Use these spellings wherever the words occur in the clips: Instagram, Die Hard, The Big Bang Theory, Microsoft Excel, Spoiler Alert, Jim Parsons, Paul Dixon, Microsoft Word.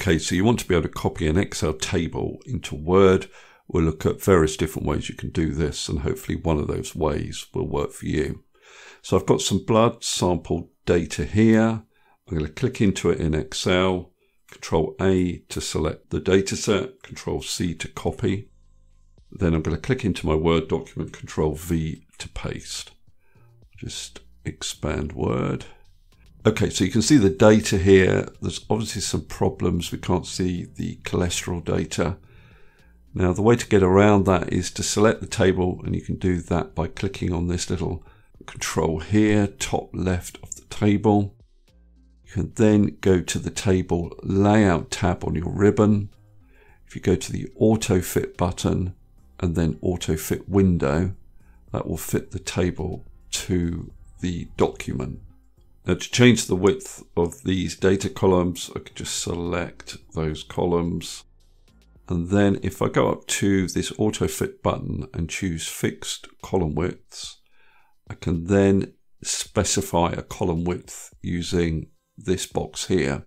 Okay, so you want to be able to copy an Excel table into Word. We'll look at various different ways you can do this, and hopefully one of those ways will work for you. So I've got some blood sample data here. I'm going to click into it in Excel, Control A to select the data set, Control C to copy. Then I'm going to click into my Word document, Control V to paste. Just expand Word. Okay, so you can see the data here. There's obviously some problems. We can't see the cholesterol data. Now, the way to get around that is to select the table, and you can do that by clicking on this little control here, top left of the table. You can then go to the table layout tab on your ribbon. If you go to the auto fit button and then auto fit window, that will fit the table to the document. Now, to change the width of these data columns, I can just select those columns. And then if I go up to this auto fit button and choose fixed column widths, I can then specify a column width using this box here.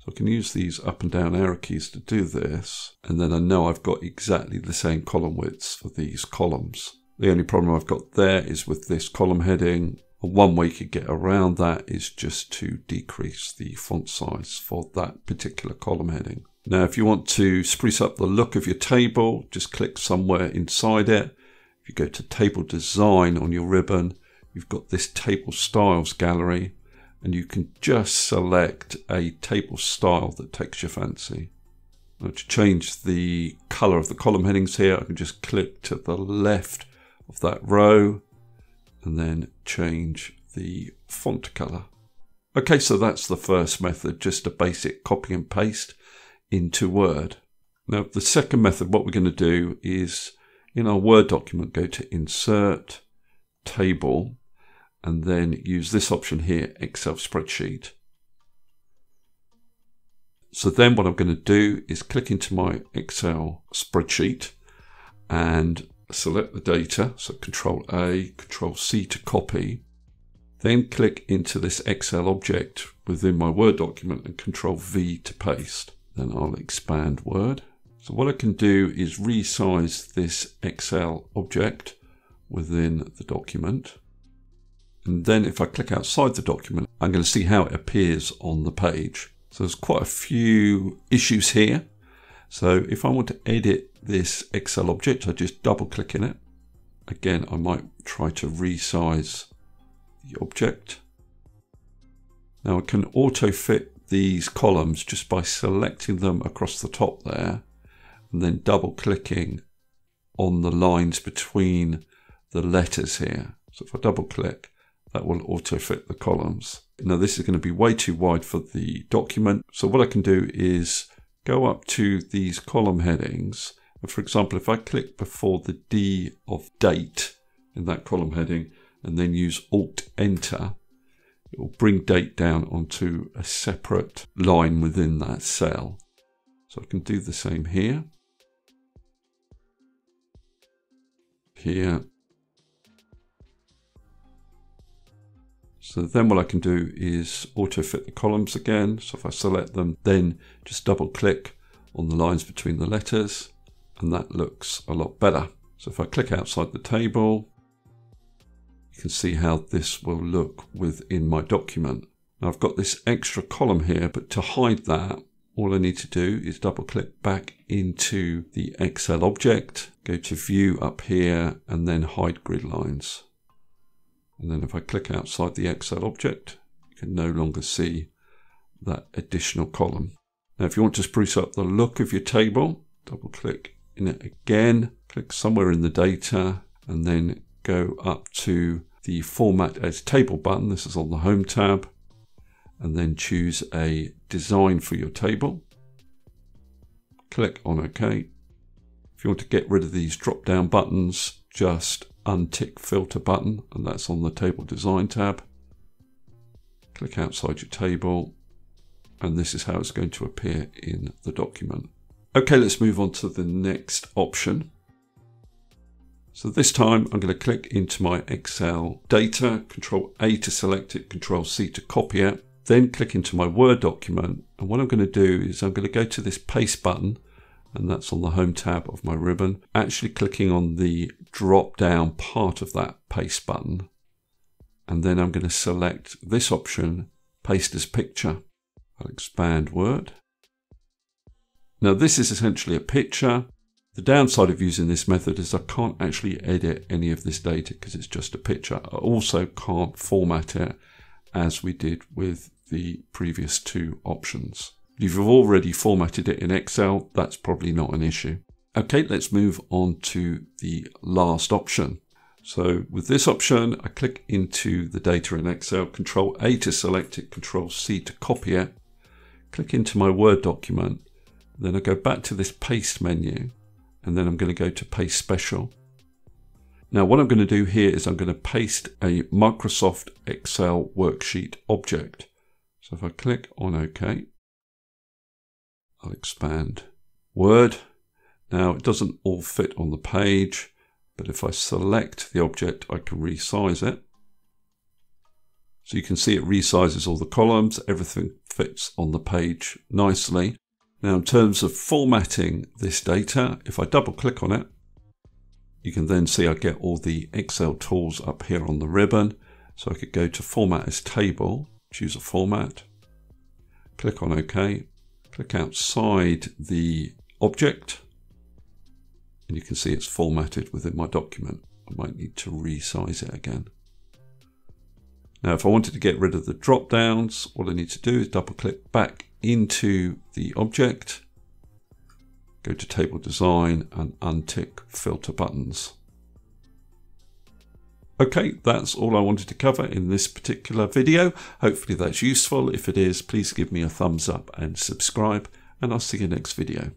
So I can use these up and down arrow keys to do this. And then I know I've got exactly the same column widths for these columns. The only problem I've got there is with this column heading. And one way you could get around that is just to decrease the font size for that particular column heading. Now, if you want to spruce up the look of your table, just click somewhere inside it. If you go to Table Design on your ribbon, you've got this Table Styles gallery, and you can just select a table style that takes your fancy. Now, to change the color of the column headings here, I can just click to the left of that row and then change the font color. Okay, so that's the first method, just a basic copy and paste into Word. Now, the second method, what we're going to do is in our Word document, go to Insert, Table, and then use this option here, Excel Spreadsheet. So then what I'm going to do is click into my Excel spreadsheet and select the data, so Control A, Control C to copy, then click into this Excel object within my Word document and Control V to paste. Then I'll expand Word. So what I can do is resize this Excel object within the document. And then if I click outside the document, I'm going to see how it appears on the page. So there's quite a few issues here. So if I want to edit this Excel object, I just double click in it. Again, I might try to resize the object. Now I can auto fit these columns just by selecting them across the top there and then double clicking on the lines between the letters here. So if I double click, that will auto fit the columns. Now this is going to be way too wide for the document. So what I can do is go up to these column headings. And for example, if I click before the D of date in that column heading and then use Alt Enter, it will bring date down onto a separate line within that cell. So I can do the same here. Here. So then what I can do is auto fit the columns again. So if I select them, then just double click on the lines between the letters, and that looks a lot better. So if I click outside the table, you can see how this will look within my document. Now I've got this extra column here, but to hide that, all I need to do is double click back into the Excel object, go to View up here, and then Hide Grid Lines. And then if I click outside the Excel object, you can no longer see that additional column. Now, if you want to spruce up the look of your table, double click in it again, click somewhere in the data, and then go up to the Format as Table button. This is on the Home tab, and then choose a design for your table. Click on OK. If you want to get rid of these drop-down buttons, just untick filter button, and that's on the Table Design tab. Click outside your table, and this is how it's going to appear in the document. Okay, let's move on to the next option. So this time I'm going to click into my Excel data, Control A to select it, Control C to copy it. then click into my Word document. And what I'm going to do is I'm going to go to this paste button, and that's on the home tab of my ribbon, actually clicking on the drop down part of that paste button. And then I'm going to select this option, paste as picture. I'll expand Word. Now this is essentially a picture. The downside of using this method is I can't actually edit any of this data because it's just a picture. I also can't format it as we did with the previous two options. If you've already formatted it in Excel, that's probably not an issue. Okay, let's move on to the last option. So with this option, I click into the data in Excel, Control A to select it, Control C to copy it, click into my Word document, then I go back to this paste menu, and then I'm going to go to paste special. Now what I'm going to do here is I'm going to paste a Microsoft Excel worksheet object. So if I click on OK, I'll expand Word. Now it doesn't all fit on the page, but if I select the object, I can resize it. So you can see it resizes all the columns. Everything fits on the page nicely. Now in terms of formatting this data, if I double click on it, you can then see I get all the Excel tools up here on the ribbon. So I could go to Format as Table, choose a format, click on OK, click outside the object, and you can see it's formatted within my document. I might need to resize it again. Now if I wanted to get rid of the drop downs, all I need to do is double click back into the object, go to table design and untick filter buttons. Okay, that's all I wanted to cover in this particular video. Hopefully that's useful. If it is, please give me a thumbs up and subscribe, and I'll see you next video.